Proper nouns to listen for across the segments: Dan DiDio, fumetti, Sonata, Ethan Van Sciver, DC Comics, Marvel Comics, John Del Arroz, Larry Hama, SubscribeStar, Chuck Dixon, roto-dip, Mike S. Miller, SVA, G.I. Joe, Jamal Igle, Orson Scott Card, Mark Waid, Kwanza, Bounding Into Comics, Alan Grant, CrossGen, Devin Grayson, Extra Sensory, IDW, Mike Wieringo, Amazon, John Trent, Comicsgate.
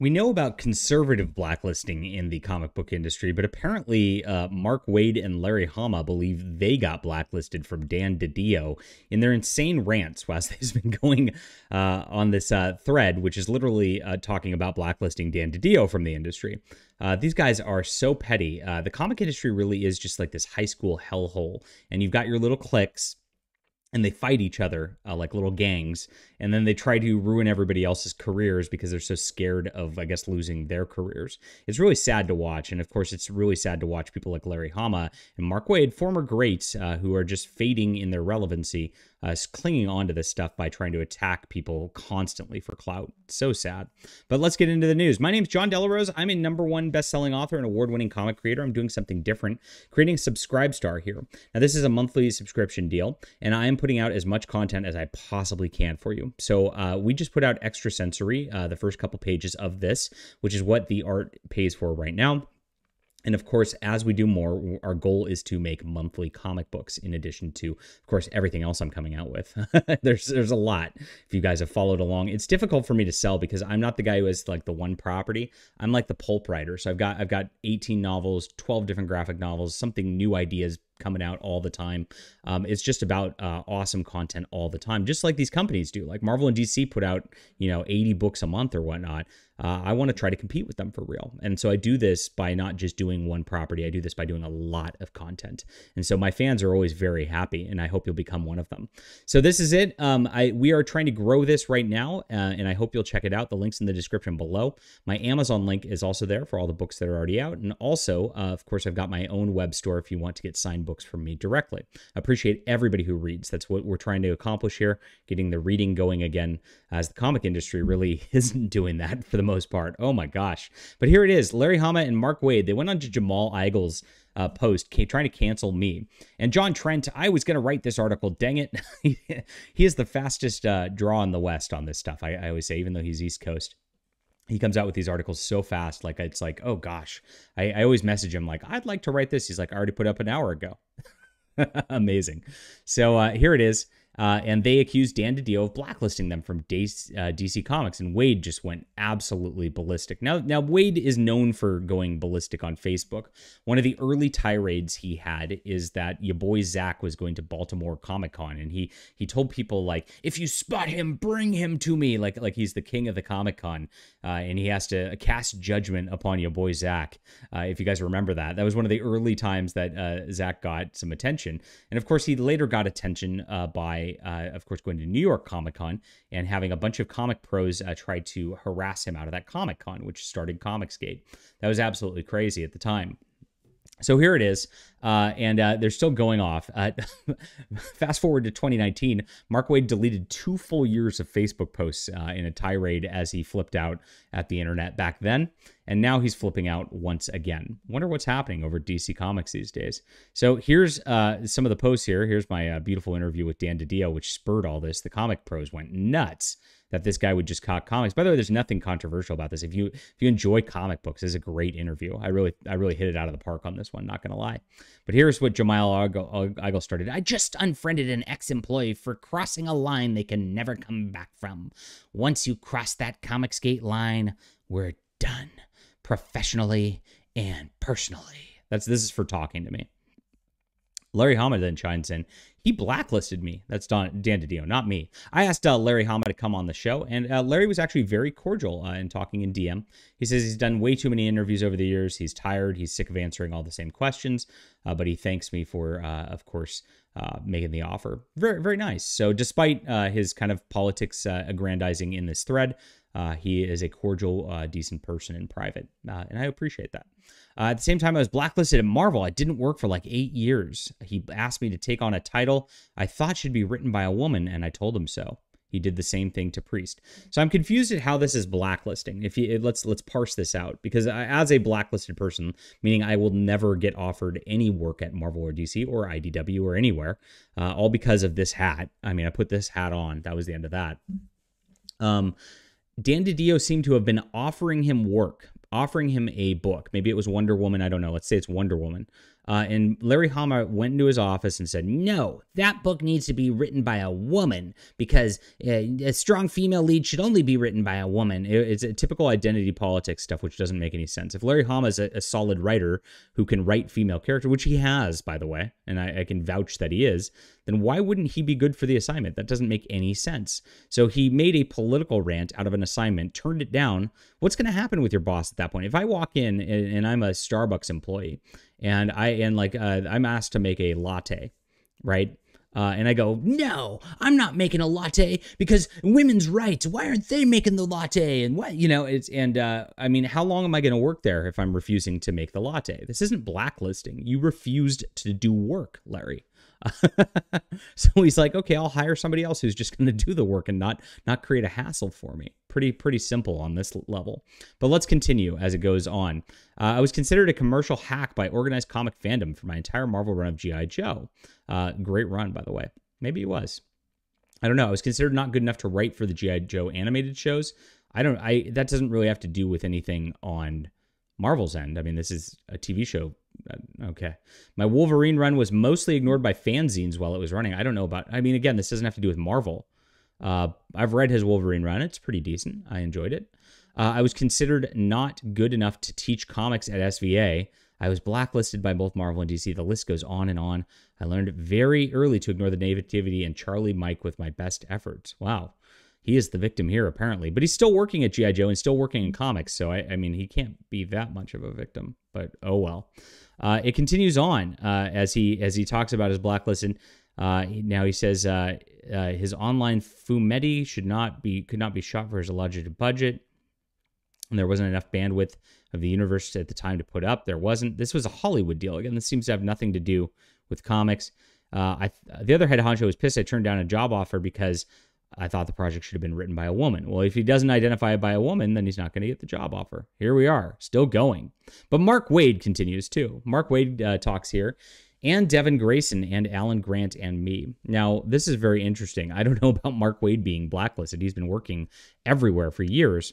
We know about conservative blacklisting in the comic book industry, but apparently Mark Waid and Larry Hama believe they got blacklisted from Dan DiDio in their insane rants whilst they've been going on this thread, which is literally talking about blacklisting Dan DiDio from the industry. These guys are so petty. The comic industry really is just like this high school hellhole, and you've got your little cliques, and they fight each other like little gangs, and then they try to ruin everybody else's careers because they're so scared of, I guess, losing their careers. It's really sad to watch, and of course, it's really sad to watch people like Larry Hama and Mark Waid, former greats who are just fading in their relevancy, clinging on to this stuff by trying to attack people constantly for clout. It's so sad. But let's get into the news. My name's John Del Arroz. I'm a #1 best-selling author and award-winning comic creator. I'm doing something different, creating Subscribestar here. Now, this is a monthly subscription deal, and I am putting out as much content as I possibly can for you. So we just put out Extra Sensory, the first couple pages of this, which is what the art pays for right now. And of course, as we do more, our goal is to make monthly comic books in addition to, of course, everything else I'm coming out with. There's a lot. If you guys have followed along, it's difficult for me to sell because I'm not the guy who has like the one property. I'm like the pulp writer. So I've got 18 novels, 12 different graphic novels, something new ideas coming out all the time. It's just about awesome content all the time, just like these companies do. Like Marvel and DC put out, you know, 80 books a month or whatnot. I want to try to compete with them for real. And so I do this by not just doing one property. I do this by doing a lot of content. And so my fans are always very happy, and I hope you'll become one of them. So this is it. We are trying to grow this right now, and I hope you'll check it out. The link's in the description below. My Amazon link is also there for all the books that are already out. And also, of course, I've got my own web store if you want to get signed books from me directly. I appreciate everybody who reads. That's what we're trying to accomplish here, getting the reading going again, as the comic industry really isn't doing that for the most part. Oh my gosh. But here it is. Larry Hama and Mark Waid, they went on to Jamal Igle's post trying to cancel me. And John Trent, I was going to write this article, dang it. He is the fastest draw in the West on this stuff. I always say, even though he's East Coast. He comes out with these articles so fast, like it's like, oh gosh. I always message him like, I'd like to write this. He's like, I already put up an hour ago. Amazing. So here it is. And they accused Dan DiDio of blacklisting them from DC Comics, and Waid just went absolutely ballistic. Now Waid is known for going ballistic on Facebook. One of the early tirades he had is that your boy Zach was going to Baltimore Comic-Con, and he told people like, if you spot him, bring him to me, like he's the king of the Comic-Con, and he has to cast judgment upon your boy Zach. If you guys remember that, that was one of the early times that Zach got some attention, and of course he later got attention by. Of course, going to New York Comic-Con and having a bunch of comic pros try to harass him out of that Comic-Con, which started Comicsgate. That was absolutely crazy at the time. So here it is, and they're still going off. Fast forward to 2019, Mark Waid deleted 2 full years of Facebook posts in a tirade as he flipped out at the internet back then, and now he's flipping out once again. Wonder what's happening over at DC Comics these days. So here's some of the posts here. Here's my beautiful interview with Dan DiDio, which spurred all this. The comic pros went nuts that this guy would just cock comics. By the way, there's nothing controversial about this. If you enjoy comic books, this is a great interview. I really hit it out of the park on this one, not gonna lie. But here's what Jamal Igle started. I just unfriended an ex-employee for crossing a line they can never come back from. Once you cross that Comicsgate line, we're done, professionally and personally. This is for talking to me. Larry Hama then chimes in. He blacklisted me. That's Dan DiDio, not me. I asked Larry Hama to come on the show, and Larry was actually very cordial in talking in DM. He says he's done way too many interviews over the years. He's tired. He's sick of answering all the same questions, but he thanks me for, of course, making the offer. Very, very nice. So despite his kind of politics aggrandizing in this thread, he is a cordial, decent person in private, and I appreciate that. At the same time, I was blacklisted at Marvel. I didn't work for like 8 years. He asked me to take on a title I thought should be written by a woman, and I told him so. He did the same thing to Priest. So I'm confused at how this is blacklisting. Let's parse this out, because as a blacklisted person, meaning I will never get offered any work at Marvel or DC or IDW or anywhere, all because of this hat. I mean, I put this hat on. That was the end of that. Dan DiDio seemed to have been offering him work, offering him a book. Maybe it was Wonder Woman. I don't know. Let's say it's Wonder Woman. And Larry Hama went into his office and said, no, that book needs to be written by a woman because a strong female lead should only be written by a woman. It's a typical identity politics stuff, which doesn't make any sense. If Larry Hama is a solid writer who can write female character, which he has, by the way, and I can vouch that he is, then why wouldn't he be good for the assignment? That doesn't make any sense. So he made a political rant out of an assignment, turned it down. What's going to happen with your boss at that point? If I walk in and I'm a Starbucks employee and I'm asked to make a latte, right? And I go, no, I'm not making a latte because women's rights. Why aren't they making the latte? And what, you know, I mean, how long am I going to work there if I'm refusing to make the latte? This isn't blacklisting. You refused to do work, Larry. So he's like, okay, I'll hire somebody else who's just going to do the work and not create a hassle for me. Pretty simple on this level. But let's continue as it goes on. I was considered a commercial hack by organized comic fandom for my entire Marvel run of G.I. Joe. Great run, by the way. Maybe he was. I don't know. I was considered not good enough to write for the G.I. Joe animated shows. That doesn't really have to do with anything on Marvel's end. I mean, this is a TV show. Okay. My Wolverine run was mostly ignored by fanzines while it was running. I don't know about, I mean, again, this doesn't have to do with Marvel. I've read his Wolverine run. It's pretty decent. I enjoyed it. I was considered not good enough to teach comics at SVA. I was blacklisted by both Marvel and DC. The list goes on and on. I learned very early to ignore the negativity and Charlie Mike with my best efforts. Wow. He is the victim here, apparently. But he's still working at G.I. Joe and still working in comics. So, I mean, he can't be that much of a victim. But, oh, well. It continues on as he talks about his blacklist. And now he says his online fumetti could not be shot for his alleged budget. And there wasn't enough bandwidth of the universe at the time to put up. There wasn't. This was a Hollywood deal. Again, this seems to have nothing to do with comics. The other head honcho was pissed I turned down a job offer because I thought the project should have been written by a woman. Well, if he doesn't identify by a woman, then he's not going to get the job offer. Here we are, still going. But Mark Waid continues too. Mark Waid talks here, and Devin Grayson and Alan Grant and me. Now, this is very interesting. I don't know about Mark Waid being blacklisted. He's been working everywhere for years.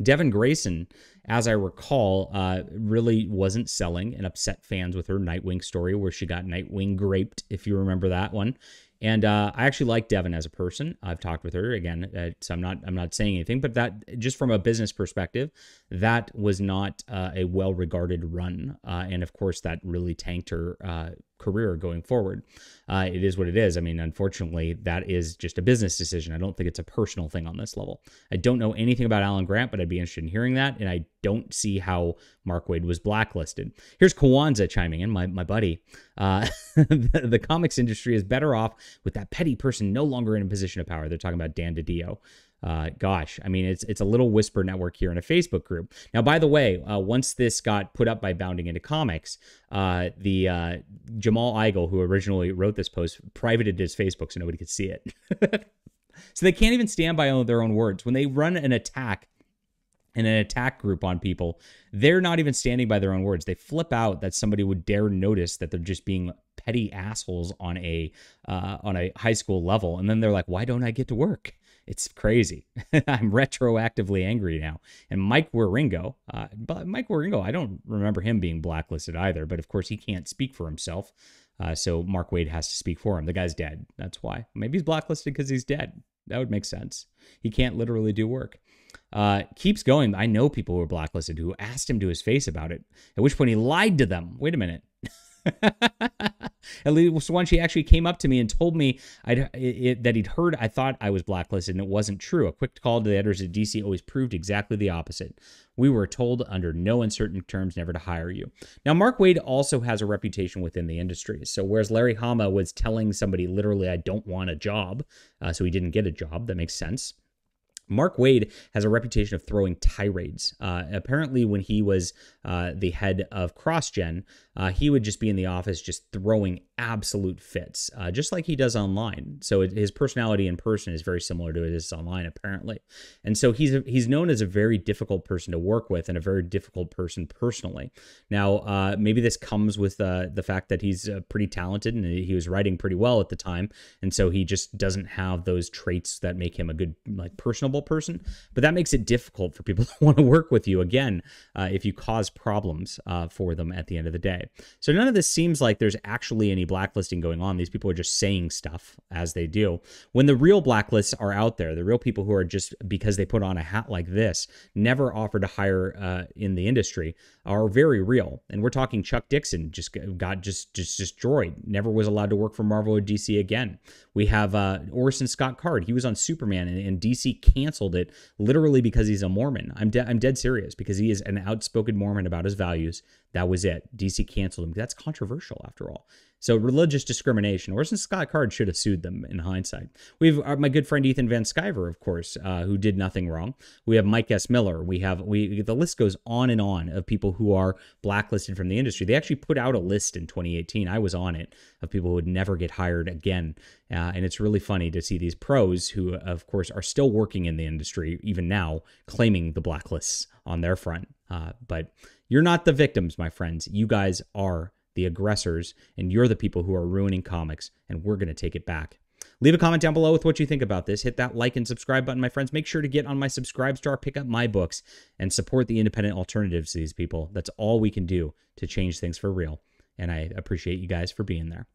Devin Grayson, as I recall, really wasn't selling and upset fans with her Nightwing story where she got Nightwing raped, if you remember that one. And I actually like Devin as a person. I've talked with her again, so I'm not saying anything. But that, just from a business perspective, that was not a well-regarded run, and of course that really tanked her career going forward. It is what it is. I mean, unfortunately, that is just a business decision. I don't think it's a personal thing on this level. I don't know anything about Alan Grant, but I'd be interested in hearing that. And I don't see how Mark Waid was blacklisted. Here's Kwanza chiming in, my buddy. The comics industry is better off with that petty person no longer in a position of power. They're talking about Dan DiDio. Gosh, I mean, it's a little whisper network here in a Facebook group. Now, by the way, once this got put up by Bounding Into Comics, the Jamal Igle, who originally wrote this post, privated his Facebook so nobody could see it. So they can't even stand by their own words. When they run an attack in an attack group on people, they're not even standing by their own words. They flip out that somebody would dare notice that they're just being petty assholes on a high school level. And then they're like, why don't I get to work? It's crazy. I'm retroactively angry now. And Mike Wieringo, I don't remember him being blacklisted either, but of course he can't speak for himself. So Mark Waid has to speak for him. The guy's dead. That's why. Maybe he's blacklisted because he's dead. That would make sense. He can't literally do work. Keeps going. I know people who are blacklisted who asked him to his face about it, at which point he lied to them. Wait a minute. At least once he actually came up to me and told me that he'd heard I thought I was blacklisted and it wasn't true. A quick call to the editors at DC always proved exactly the opposite. We were told under no uncertain terms never to hire you. Now, Mark Waid also has a reputation within the industry. So whereas Larry Hama was telling somebody literally, I don't want a job, so he didn't get a job, that makes sense. Mark Waid has a reputation of throwing tirades. Apparently, when he was the head of CrossGen, he would just be in the office just throwing absolute fits, just like he does online. So his personality in person is very similar to it is online, apparently. And so he's known as a very difficult person to work with and a very difficult person personally. Now, maybe this comes with the fact that he's pretty talented and he was writing pretty well at the time. And so he just doesn't have those traits that make him a good, like, personable normal person, but that makes it difficult for people that want to work with you again if you cause problems for them at the end of the day. So none of this seems like there's actually any blacklisting going on. These people are just saying stuff as they do, when the real blacklists are out there. The real people who are just because they put on a hat like this, never offered to hire in the industry, are very real. And we're talking Chuck Dixon just got just destroyed, never was allowed to work for Marvel or DC again. We have Orson Scott Card. He was on Superman, and DC canceled it literally because he's a Mormon. I'm dead serious, because he is an outspoken Mormon about his values. That was it. DC canceled him. That's controversial after all. So religious discrimination. Orson Scott Card should have sued them in hindsight. We have my good friend Ethan Van Sciver, of course, who did nothing wrong. We have Mike S. Miller. We the list goes on and on of people who are blacklisted from the industry. They actually put out a list in 2018. I was on it, of people who would never get hired again. And it's really funny to see these pros who, of course, are still working in the industry even now, claiming the blacklists on their front. But you're not the victims, my friends. You guys are the aggressors, and you're the people who are ruining comics, and we're going to take it back. Leave a comment down below with what you think about this. Hit that like and subscribe button, my friends. Make sure to get on my Subscribestar, pick up my books, and support the independent alternatives to these people. That's all we can do to change things for real, and I appreciate you guys for being there.